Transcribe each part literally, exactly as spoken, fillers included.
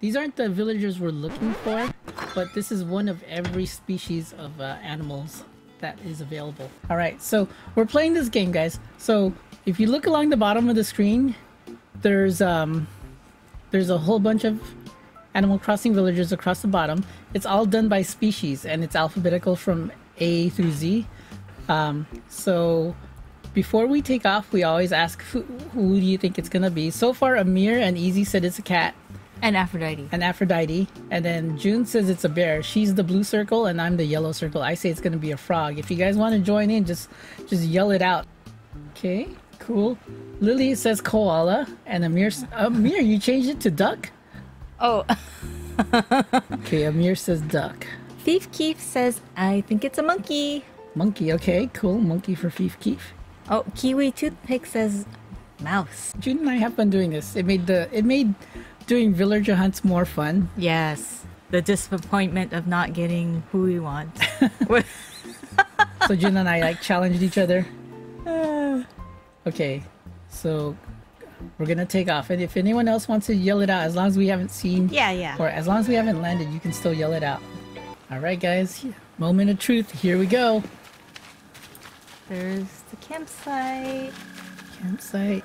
These aren't the villagers we're looking for, but this is one of every species of uh, animals that is available. All right, so we're playing this game, guys. So if you look along the bottom of the screen, there's um there's a whole bunch of Animal Crossing villagers across the bottom. It's all done by species, and it's alphabetical from A through Z. Um, so before we take off, we always ask, who, who do you think it's gonna be? So far, Amir and Easy said it's a cat. And Aphrodite. And Aphrodite. And then June says it's a bear. She's the blue circle and I'm the yellow circle. I say it's gonna be a frog. If you guys wanna join in, just, just yell it out. Okay, cool. Lily says koala. And Amir, Amir, you changed it to duck? Oh. Okay, Amir says duck. Thief Keef says, I think it's a monkey. Monkey, okay, cool. Monkey for Thief Keef. Oh, Kiwi Toothpick says mouse. June and I have fun doing this. It made the, it made doing villager hunts more fun. Yes. The disappointment of not getting who we want. So June and I like challenged each other. Uh, okay, so we're gonna take off, and if anyone else wants to yell it out, as long as we haven't seen, yeah, yeah, or as long as we haven't landed, you can still yell it out. All right, guys, moment of truth. Here we go. There's the campsite. Campsite.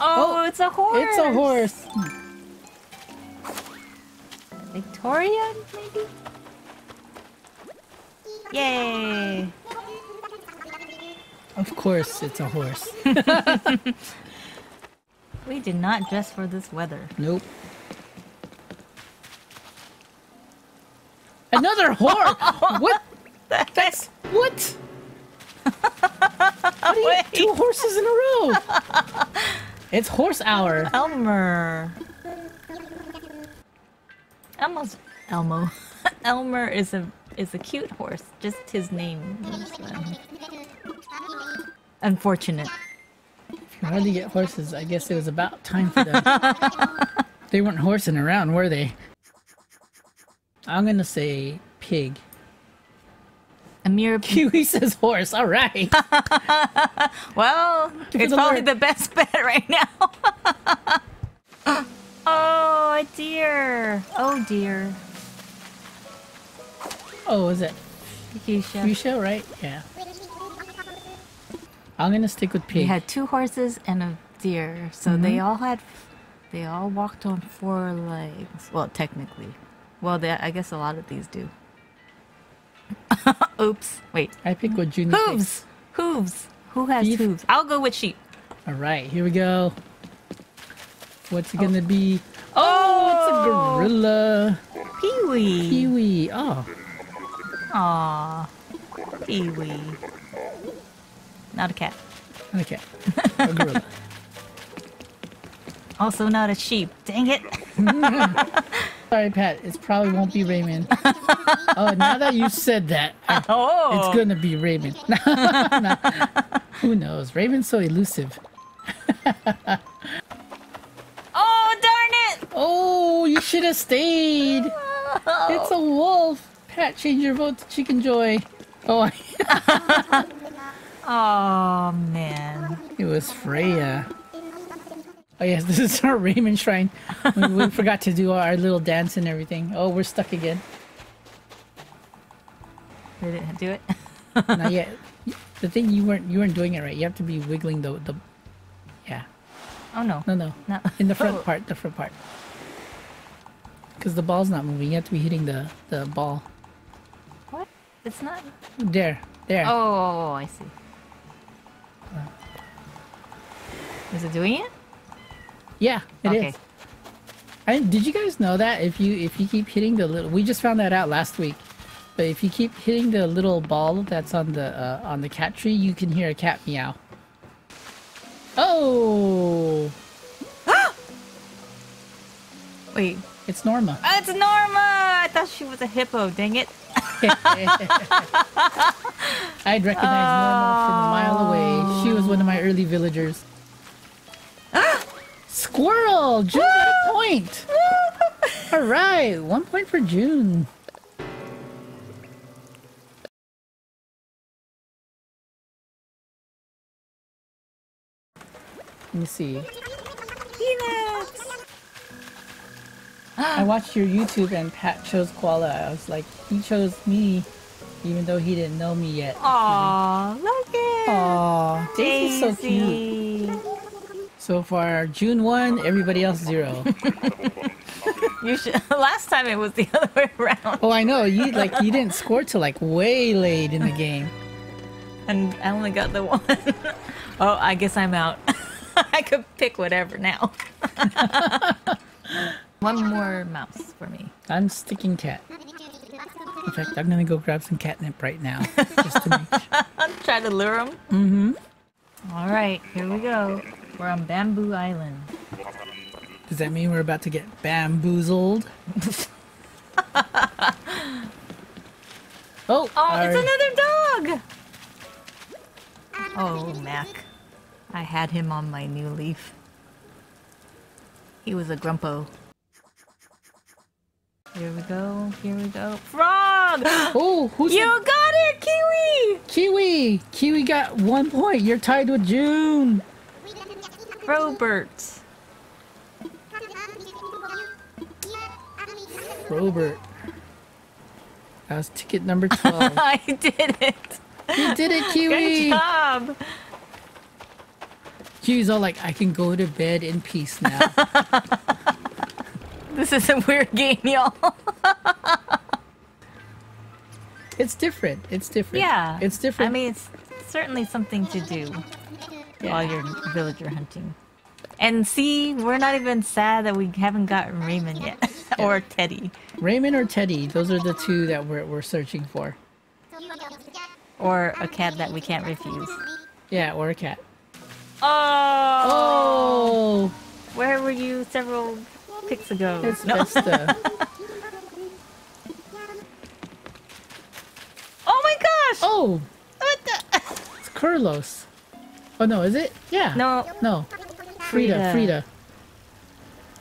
Oh, oh, it's a horse. It's a horse. Victoria, maybe. Yay. Of course, it's a horse. We did not dress for this weather. Nope. Another horse! What? That's... What? What do you, two horses in a row? It's horse hour. Elmer. Elmo's... Elmo. Elmer is a, is a cute horse. Just his name. Unfortunate. If you hardly get horses, I guess it was about time for them. They weren't horsing around, were they? I'm gonna say pig. Amir Kiwi says horse, alright. Well, give it's probably alert. The best bet right now. Oh dear. Oh deer. Oh, is it fuchsia? Fuchsia, right? Yeah. I'm gonna stick with pig. We had two horses and a deer, so mm-hmm. they all had, they all walked on four legs. Well, technically, well, they, I guess a lot of these do. Oops, wait. I pick what Junie hooves. Picks. Hooves. Who has Beef? Hooves? I'll go with sheep. All right, here we go. What's it oh. gonna be? Oh, oh, it's a gorilla. Pee-wee. Pee-wee. Oh. Aw. Pee-wee. Not a cat. Not a cat. A gorilla. Also not a sheep. Dang it. Sorry, Pat. It probably won't be Raymond. Oh, now that you said that, I, oh. it's gonna be Raymond. No, who knows? Raymond's so elusive. Oh, darn it! Oh, you should have stayed. Oh. It's a wolf. Pat, change your vote to Chicken Joy. Oh. Oh man. It was Freya. Oh yes, this is our Raymond shrine. We, we forgot to do our little dance and everything. Oh, we're stuck again. Did it do it? Not yet. The thing you weren't you weren't doing it right. You have to be wiggling the the yeah. Oh no. No no. No. In the front part, the front part. Because the ball's not moving. You have to be hitting the, the ball. What? It's not there. There. Oh, I see. Is it doing it? Yeah, it okay. is. And did you guys know that if you if you keep hitting the little, we just found that out last week, but if you keep hitting the little ball that's on the uh, on the cat tree, you can hear a cat meow. Oh! Wait, it's Norma. Oh, it's Norma! I thought she was a hippo. Dang it! I'd recognize oh. Norma from a mile away. She was one of my early villagers. Squirrel! June got a point! Alright, one point for June. Let me see. Peanuts! I watched your YouTube and Pat chose koala. I was like, he chose me, even though he didn't know me yet. Aww, okay. Look it! Aww, Daisy's so cute. So far, June one, everybody else zero. You should. Last time it was the other way around. Oh, I know. You like you didn't score till like way late in the game. And I only got the one. Oh, I guess I'm out. I could pick whatever now. One more mouse for me. I'm sticking cat. In fact, I'm gonna go grab some catnip right now. Just to make sure. Try to lure him. Mm-hmm. All right, here we go. We're on Bamboo Island. Does that mean we're about to get bamboozled? oh, oh, our... it's another dog! Oh, Mac. I had him on my new leaf. He was a grumpo. Here we go, here we go. Frog! Oh, who's You the... got it, Kiwi! Kiwi! Kiwi got one point. You're tied with June. Robert. Robert. That was ticket number twelve. I did it! You did it, Kiwi! Good job! Kiwi's all like, I can go to bed in peace now. This is a weird game, y'all. It's different. It's different. Yeah. It's different. I mean, it's certainly something to do yeah. while you're villager hunting. And see, we're not even sad that we haven't gotten Raymond yet. Yeah. Or Teddy. Raymond or Teddy, those are the two that we're, we're searching for. Or a cat that we can't refuse. Yeah, or a cat. Oh! Oh! Where were you several picks ago? It's no. Vesta. Oh my gosh! Oh! What the? It's Carlos. Oh no, is it? Yeah. No. No. Frida, Frida.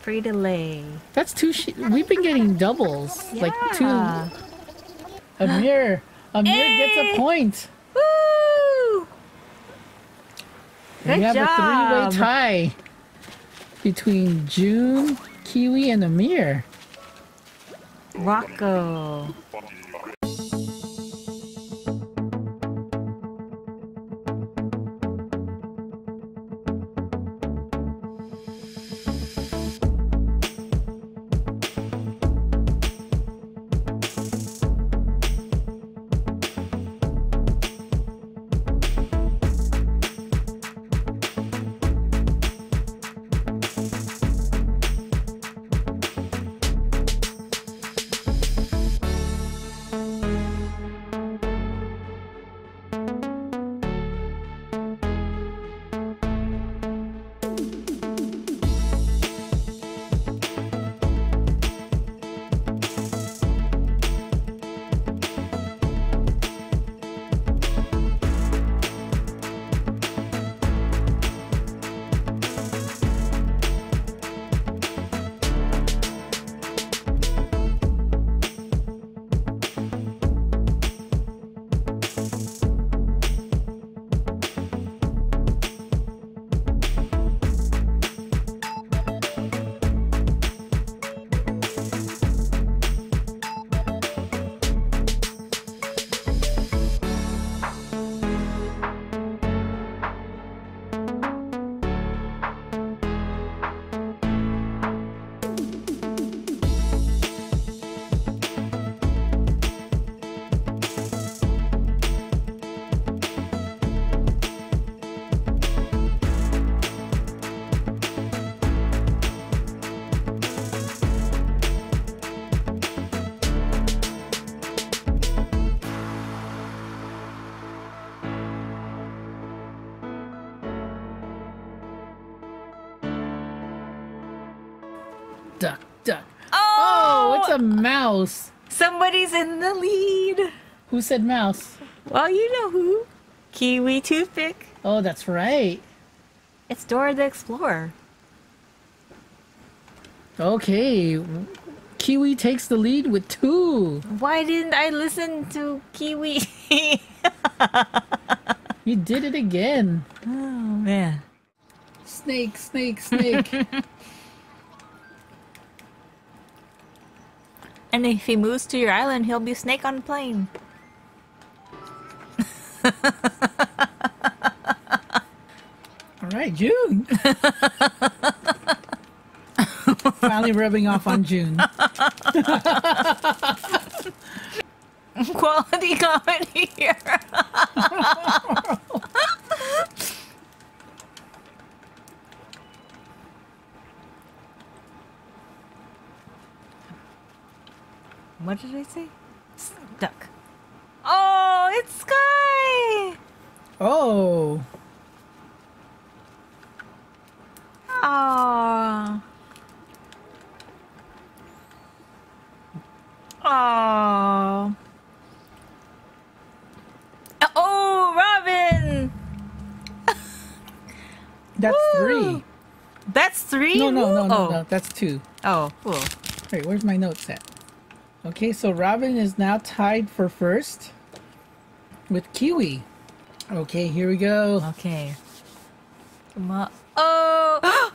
Frida Lay. That's two she- We've been getting doubles. Yeah. Like two. Amir. Amir hey! Gets a point. Woo! Good we have job. a three-way tie between June, Kiwi, and Amir. Rocco. Mouse. Somebody's in the lead. Who said mouse? Well, you know who. Kiwi Toothpick. Oh, that's right. It's Dora the Explorer. Okay. Kiwi takes the lead with two. Why didn't I listen to Kiwi? You did it again. Oh, man. Snake, snake, snake. And if he moves to your island, he'll be Snake on a plane. Alright, June! Finally rubbing off on June. Quality comedy here! What did I say? Stuck. Oh, it's Sky! Oh! Aww. Aww. Oh, Robin! That's Woo! three. That's three? No, no, no, no, oh. no. That's two. Oh, cool. Wait, where's my notes at? Okay, so Robin is now tied for first with Kiwi. Okay, here we go. Okay. Come on. Oh!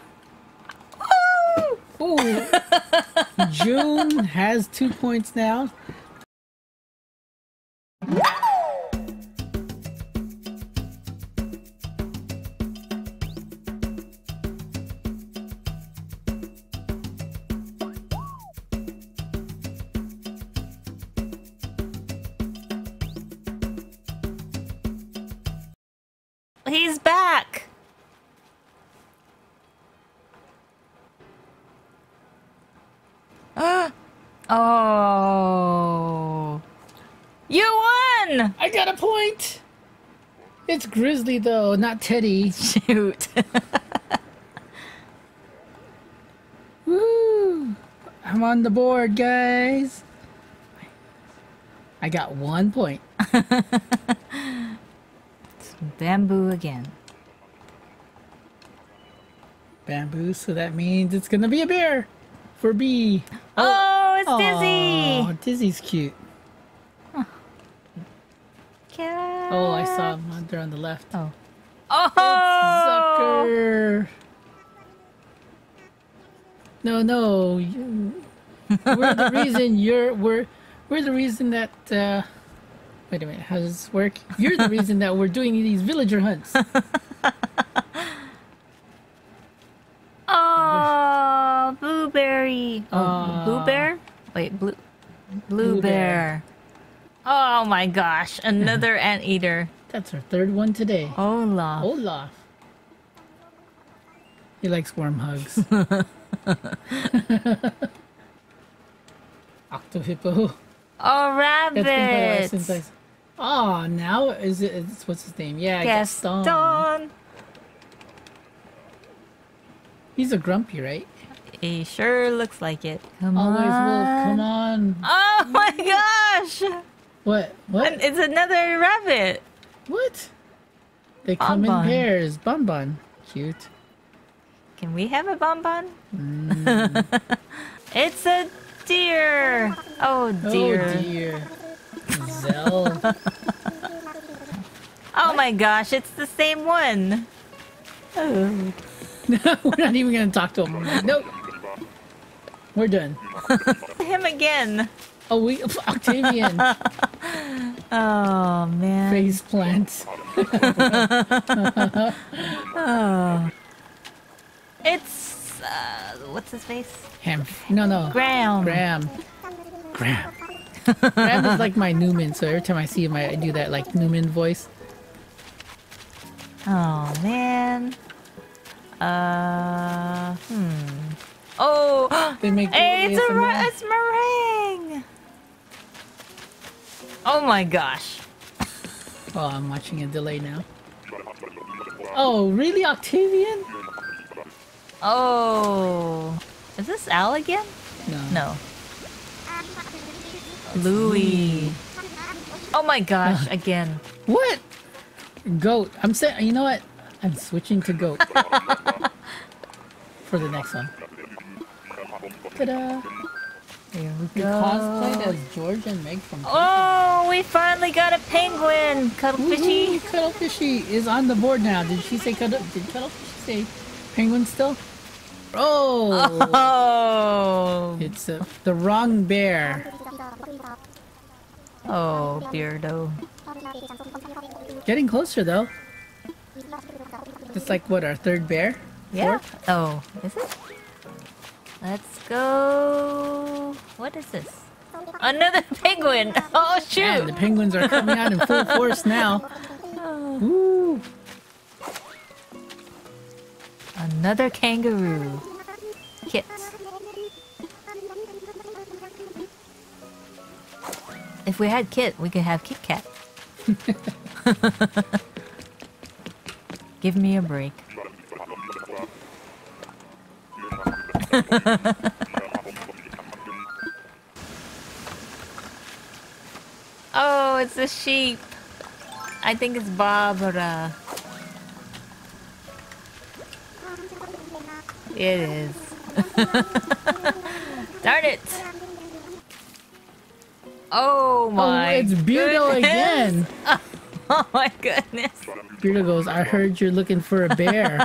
Ooh. June has two points now. He's back. Oh, you won! I got a point. It's Grizzly though, not Teddy. Shoot. Woo! I'm on the board, guys. I got one point. It's bamboo again. Bamboo. So that means it's gonna be a beer for B. Oh. It's Dizzy! Oh, Dizzy's cute. Huh. Oh, I saw him out there on the left. Oh. Oh! It's Zucker! No, no. You, we're the reason you're. We're, we're the reason that. Uh, wait a minute, how does this work? You're the reason that we're doing these villager hunts. Oh, Blueberry. Oh, uh, Blue Bear? Wait, blue, blue, blue bear. bear. Oh my gosh, another anteater. That's our third one today. Olaf. Olaf. He likes warm hugs. Octohippo. Oh, rabbit. That's been by since I... Oh, now is it? Is, what's his name? Yeah, Gaston. Gaston. He's a grumpy, right? He sure looks like it. Come Always on. Wolf, come on. Oh my gosh! What? What? It's another rabbit. What? They come in pairs. Bonbon. Cute. Can we have a bonbon? Mm. It's a deer. Oh dear. Oh dear. Zell. Oh what? My gosh, it's the same one. Oh. We're not even going to talk to him. Like, nope. We're done. Him again. Oh, we Octavian. Oh, man. Face plant. Oh. It's... Uh, what's his face? Ham. No, no. Graham. Graham. Graham. Graham is like my Newman, so every time I see him, I do that, like, Newman voice. Oh, man. Uh, hmm. Oh, they make hey, it's, a ra it's meringue! Oh my gosh. Oh, I'm watching a delay now. Oh, really, Octavian? Oh. Is this Al again? No. No. Louis. Oh my gosh, again. What? Goat. I'm saying, you know what? I'm switching to goat for the next one. Ta-da! Here we go. Cosplayed as George and Meg from. Oh, we finally got a penguin. Cuddlefishy. Cuddlefishy is on the board now. Did she say cuddle? Did Cuddlefishy say penguin still? Oh. Oh. Oh. It's uh, the wrong bear. Oh, Beardo. Getting closer though. It's like what, our third bear? Yeah. Fourth? Oh, is it? Let's go. What is this? Another penguin! Oh shoot! Man, the penguins are coming out in full force now. Ooh. Another kangaroo. Kit. If we had Kit, we could have Kit Kat. Give me a break. Oh, it's a sheep. I think it's Barbara. It is. Darn it! Oh my! Oh, it's Beardo again. Oh, oh my goodness! Beardo goes, I heard you're looking for a bear.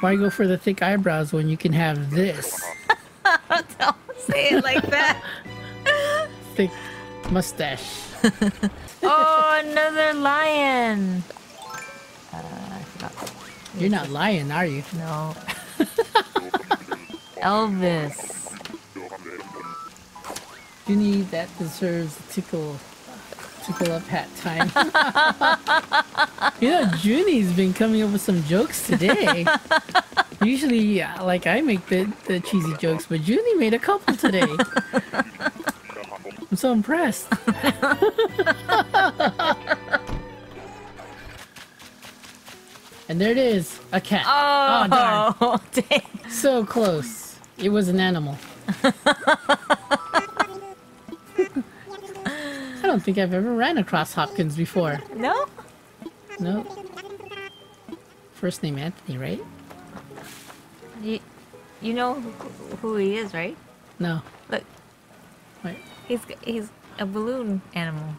Why go for the thick eyebrows when you can have this? Don't say it like that. Thick mustache. Oh, another lion. Uh, I forgot. You're not lying, are you? No. Elvis. You need that deserves a tickle. Tickle up hat time. You know, Junie's been coming up with some jokes today. Usually, like, I make the, the cheesy jokes, but Junie made a couple today. I'm so impressed. And there it is, a cat. Oh, oh darn. Dang. So close. It was an animal. I don't think I've ever ran across Hopkins before. No? No. First name Anthony, right? You, you know who, who he is, right? No. Look. What? He's, he's a balloon animal.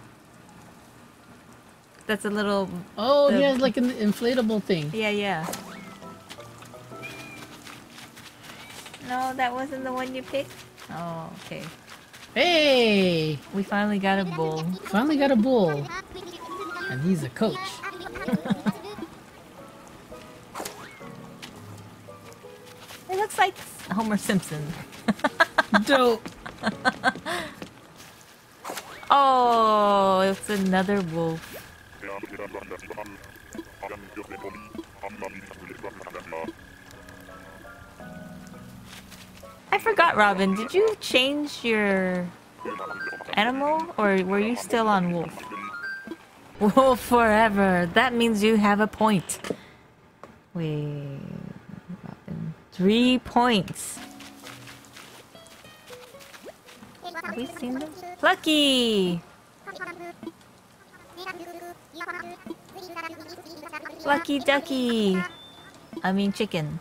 That's a little... Oh, the... he has like an inflatable thing. Yeah, yeah. No, that wasn't the one you picked? Oh, okay. Hey! We finally got a bull. Finally got a bull. And he's a coach. It looks like Homer Simpson. Dope! Oh, it's another wolf. I forgot, Robin, did you change your animal or were you still on wolf? Wolf forever. That means you have a point. Wait, Robin. Three points. Have we seen them? Plucky! Lucky ducky! I mean chicken.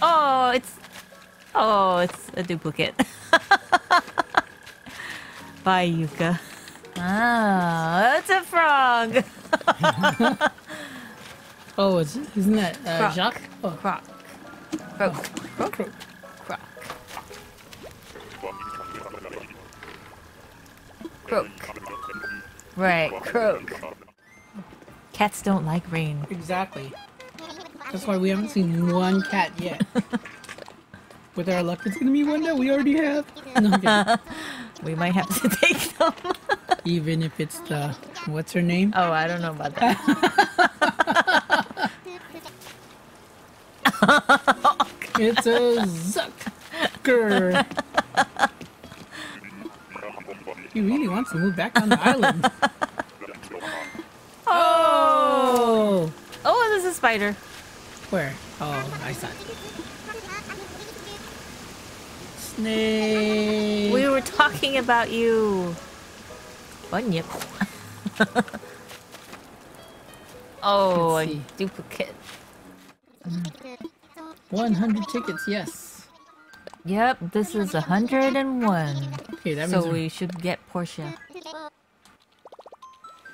Oh, it's... Oh, it's a duplicate. Bye, Yuka. Ah, it's a frog! Oh, it's, isn't that uh, Croc. Jacques? Oh. Croc. Croc. Croc. Croc. Croak. Right, croak. Cats don't like rain. Exactly. That's why we haven't seen one cat yet. With our luck, it's gonna be one that we already have. No, we might have to take them. Even if it's the... What's her name? Oh, I don't know about that. It's a Zucker. He really wants to move back on the island. Oh! Oh, there's a spider. Where? Oh, I saw it. Snake. We were talking about you. Bunyip. Oh, a duplicate. one hundred tickets, yes. Yep, this is one hundred and one. Okay, that means so we should get Portia.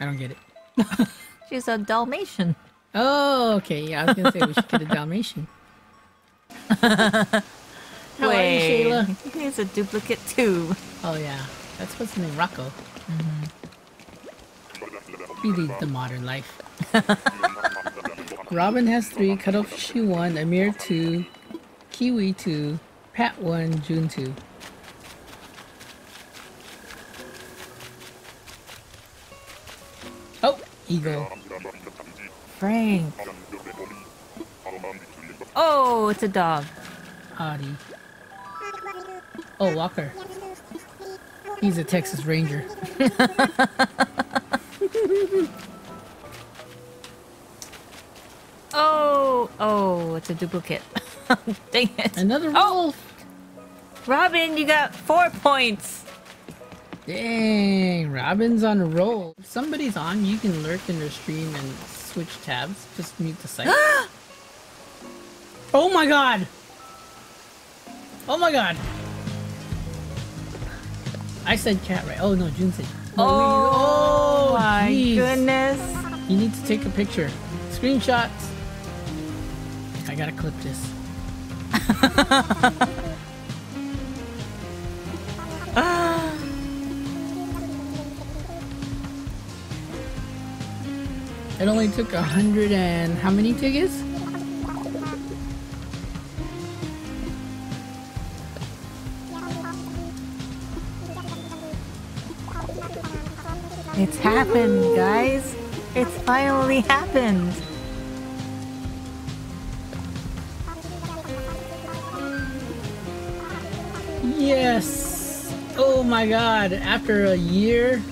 I don't get it. She's a Dalmatian. Oh, okay. Yeah, I was gonna say we should get a Dalmatian. How Wait. are you, Shayla? He needs a duplicate too. Oh yeah, that's what's in Rocco. Mm-hmm. He leads the modern life. Robin has three, Cuttlefish one, Amir two, Kiwi two, Pat one, June two. Oh, Eagle. Frank. Oh, it's a dog. Audie. Oh, Walker. He's a Texas Ranger. Oh, oh, it's a duplicate. Dang it. Another wolf. Oh. Robin, you got four points. Dang, Robin's on a roll. If somebody's on, you can lurk in their stream and switch tabs. Just mute the site. Oh my god. Oh my god. I said cat right. Oh no, June said. No, oh, oh my geez. goodness. You need to take a picture. Screenshots. I gotta clip this. Ah. It only took a hundred and how many tickets? It's happened, guys. It's finally happened. Yes. Oh my god, after a year.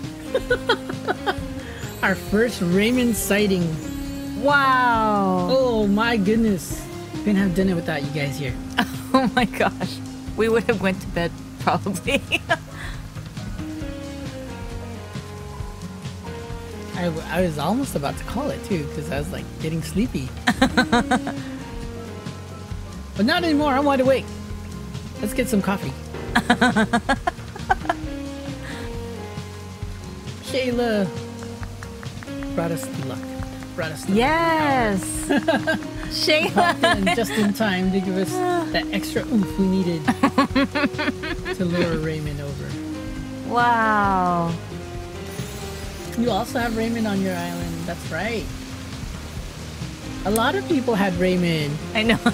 Our first Raymond sighting. Wow. Oh my goodness. Couldn't have done it without you guys here. Oh my gosh. We would have went to bed probably. I, w I was almost about to call it too, because I was like getting sleepy. But not anymore, I'm wide awake. Let's get some coffee. Shayla brought us the luck. Brought us the yes. luck. Yes! Shayla! Just in time to give us that extra oomph we needed to lure Raymond over. Wow. You also have Raymond on your island. That's right. A lot of people had Raymond. I know. Oh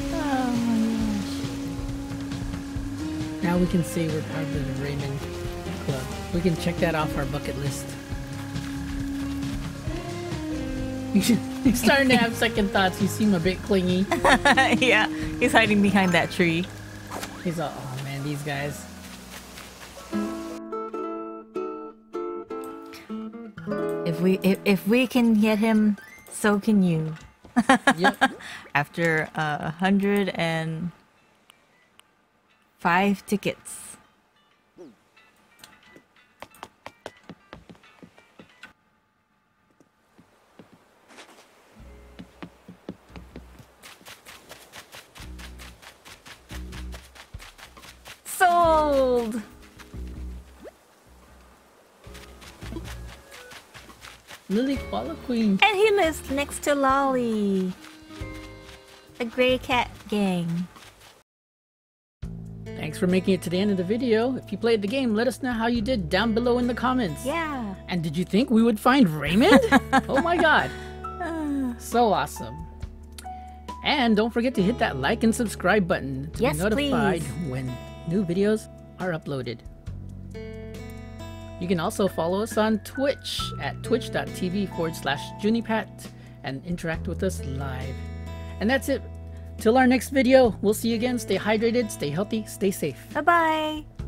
my gosh. Now we can say we're part of the Raymond Club. We can check that off our bucket list. He's starting to have second thoughts. You seem a bit clingy. Yeah, he's hiding behind that tree. He's all, oh man, these guys. If we if, if we can get him, so can you. Yep. After a uh, hundred and five tickets. Sold. Lily Koala Queen. And he lives next to Lolly. The Grey Cat Gang. Thanks for making it to the end of the video. If you played the game, let us know how you did down below in the comments. Yeah. And did you think we would find Raymond? Oh my god. So awesome. And don't forget to hit that like and subscribe button to yes, be notified please. when new videos are uploaded. You can also follow us on Twitch at twitch.tv forward slash Juniepat and interact with us live. And that's it. Till our next video, we'll see you again. Stay hydrated, stay healthy, stay safe. Bye-bye.